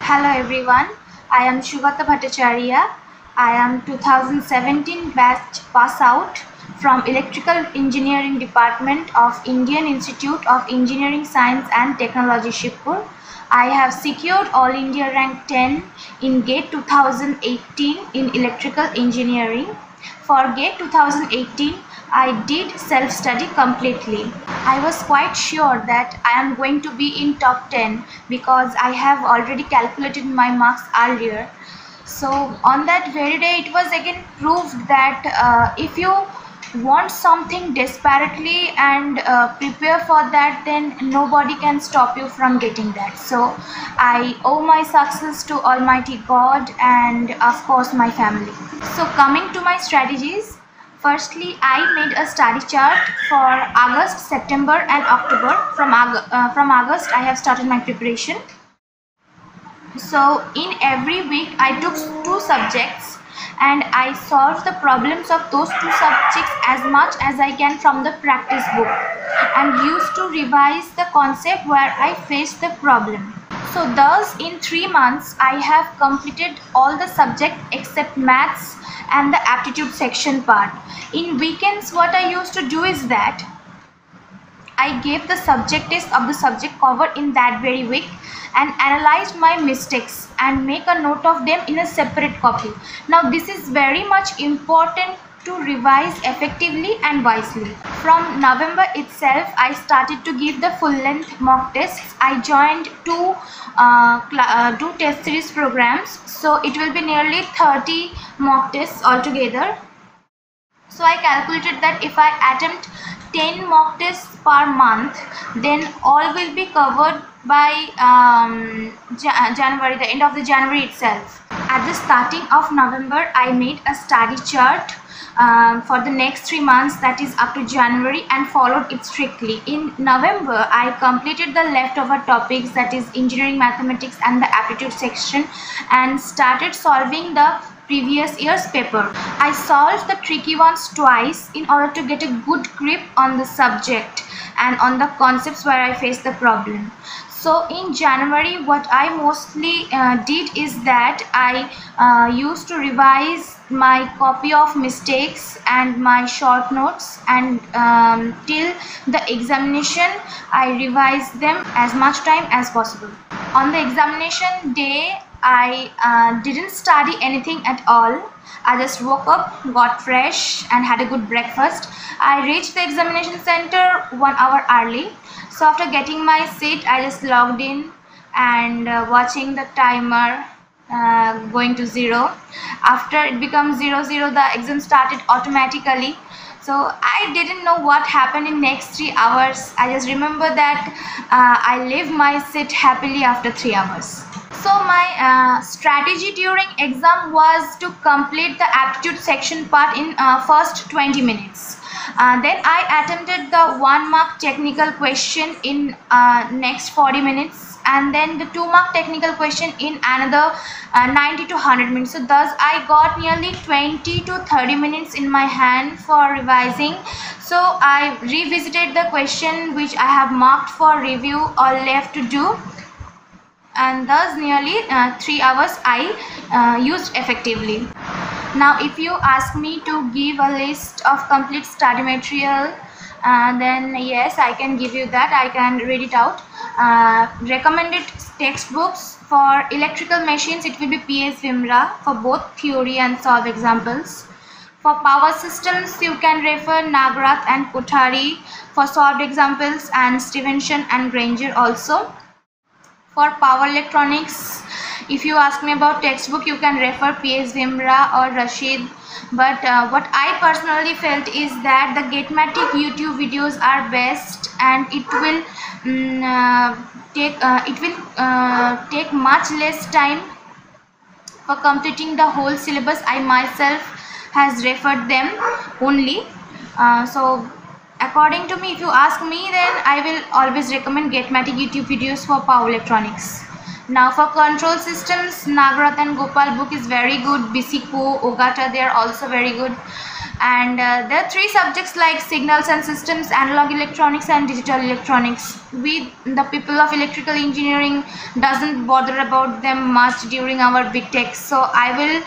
Hello everyone, I am Sugata Bhattacharya. I am 2017 batch pass out from Electrical Engineering Department of Indian Institute of Engineering Science and Technology Shibpur. I have secured All India Rank 10 in GATE 2018 in Electrical Engineering. For GATE 2018, I did self-study completely. I was quite sure that I am going to be in top 10 because I have already calculated my marks earlier. So on that very day, it was again proved that if you want something desperately and prepare for that, then nobody can stop you from getting that. So I owe my success to Almighty God and of course my family. So coming to my strategies, firstly, I made a study chart for August, September and October. From August, I have started my preparation. So in every week, I took two subjects and I solved the problems of those two subjects as much as I can from the practice book and used to revise the concept where I faced the problem. So thus, in 3 months, I have completed all the subjects except maths and the aptitude section part. In weekends, what I used to do is that I gave the subject test of the subject covered in that very week and analyzed my mistakes and make a note of them in a separate copy. Now this is very much important to revise effectively and wisely. From November itself, I started to give the full-length mock tests. I joined two test series programs, so it will be nearly 30 mock tests altogether. So I calculated that if I attempt 10 mock tests per month, then all will be covered by January, the end of the January itself. At the starting of November, I made a study chart for the next 3 months, that is up to January, and followed it strictly. In November, I completed the leftover topics, that is engineering, mathematics and the aptitude section, and started solving the previous year's paper. I solved the tricky ones twice in order to get a good grip on the subject and on the concepts where I faced the problem. So in January, what I mostly did is that I used to revise my copy of mistakes and my short notes, and till the examination I revised them as much time as possible. On the examination day, I didn't study anything at all. I just woke up, got fresh and had a good breakfast. I reached the examination center 1 hour early. So after getting my seat, I just logged in and watching the timer going to 0. After it becomes 0, the exam started automatically. So I didn't know what happened in next 3 hours. I just remember that I left my seat happily after 3 hours. So my strategy during exam was to complete the aptitude section part in first 20 minutes. Then I attempted the 1 mark technical question in next 40 minutes and then the 2 mark technical question in another 90 to 100 minutes. So thus I got nearly 20 to 30 minutes in my hand for revising. So I revisited the question which I have marked for review or left to do. And thus nearly 3 hours I used effectively. Now if you ask me to give a list of complete study material, then yes, I can give you that. I can read it out. Recommended textbooks for electrical machines, it will be P.S. Vimra for both theory and solve examples. For power systems, you can refer Nagrath and Kothari for solved examples and Stevenson and Granger also. For power electronics, if you ask me about textbook, you can refer P.S. Bimbhra or Rashid. But what I personally felt is that the Gatematic YouTube videos are best, and it will take much less time for completing the whole syllabus. I myself has referred them only. So according to me, if you ask me, then I will always recommend Gatematic YouTube videos for power electronics. Now for control systems, Nagrath and Gopal book is very good. B.S. Kuo, Ogata, they are also very good. And there are three subjects like signals and systems, analog electronics and digital electronics. We, the people of electrical engineering, doesn't bother about them much during our big tech. So I will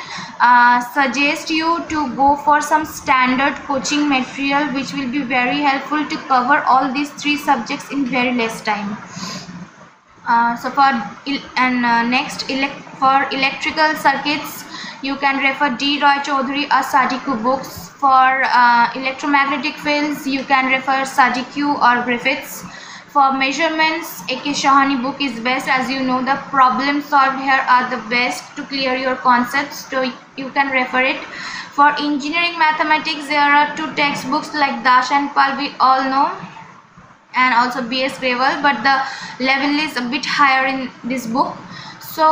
suggest you to go for some standard coaching material which will be very helpful to cover all these three subjects in very less time. So for electrical circuits, you can refer D. Roy Choudhury or Sadiku books. For electromagnetic fields, you can refer Sadiku or Griffiths. For measurements, A.K. Shahani book is best. As you know, the problems solved here are the best to clear your concepts, so you can refer it. For engineering mathematics, there are two textbooks like Dash and Pal, we all know, and also B.S. Gravel, but the level is a bit higher in this book. So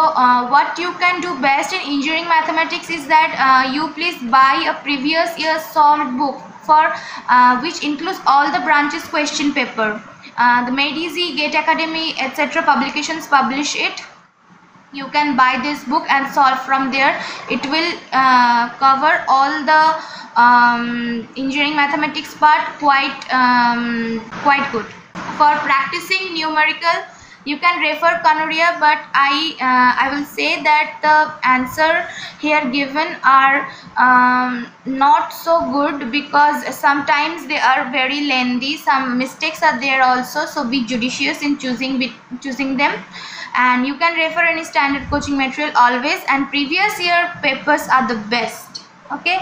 what you can do best in engineering mathematics is that you please buy a previous year's solved book for which includes all the branches question paper. The Made Easy, Gate Academy, etc. publications publish it. You can buy this book and solve from there. It will cover all the engineering mathematics part quite good. For practicing numerical, you can refer Kanoria, but I will say that the answer here given are not so good because sometimes they are very lengthy. Some mistakes are there also, so be judicious in choosing them. And you can refer any standard coaching material always, and previous year papers are the best. Okay,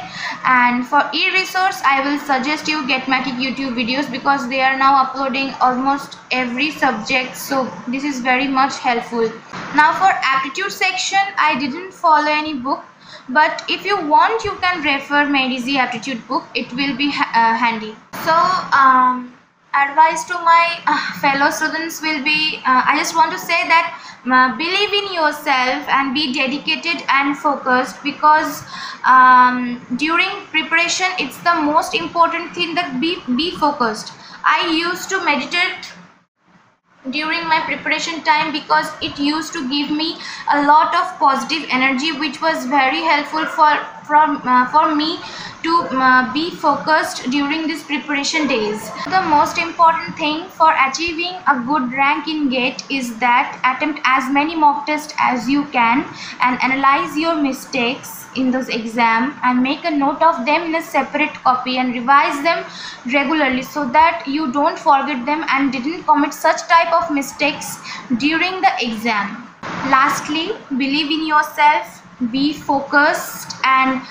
and for e-resource, I will suggest you Gatematic YouTube videos because they are now uploading almost every subject, so this is very much helpful. Now for aptitude section, I didn't follow any book, but if you want, you can refer Made Easy aptitude book. It will be handy. So advice to my fellow students will be, I just want to say that believe in yourself and be dedicated and focused, because during preparation it's the most important thing that be focused. I used to meditate during my preparation time because it used to give me a lot of positive energy, which was very helpful for me to be focused during these preparation days. The most important thing for achieving a good rank in GATE is that attempt as many mock tests as you can and analyze your mistakes in those exams and make a note of them in a separate copy and revise them regularly so that you don't forget them and didn't commit such type of mistakes during the exam. Lastly, believe in yourself. Be focused and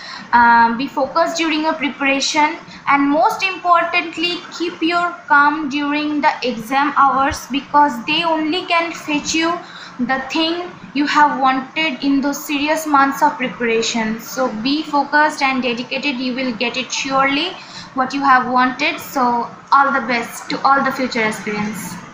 be focused during your preparation, and most importantly keep your calm during the exam hours, because they only can fetch you the thing you have wanted in those serious months of preparation. So be focused and dedicated, you will get it surely what you have wanted. So all the best to all the future aspirants.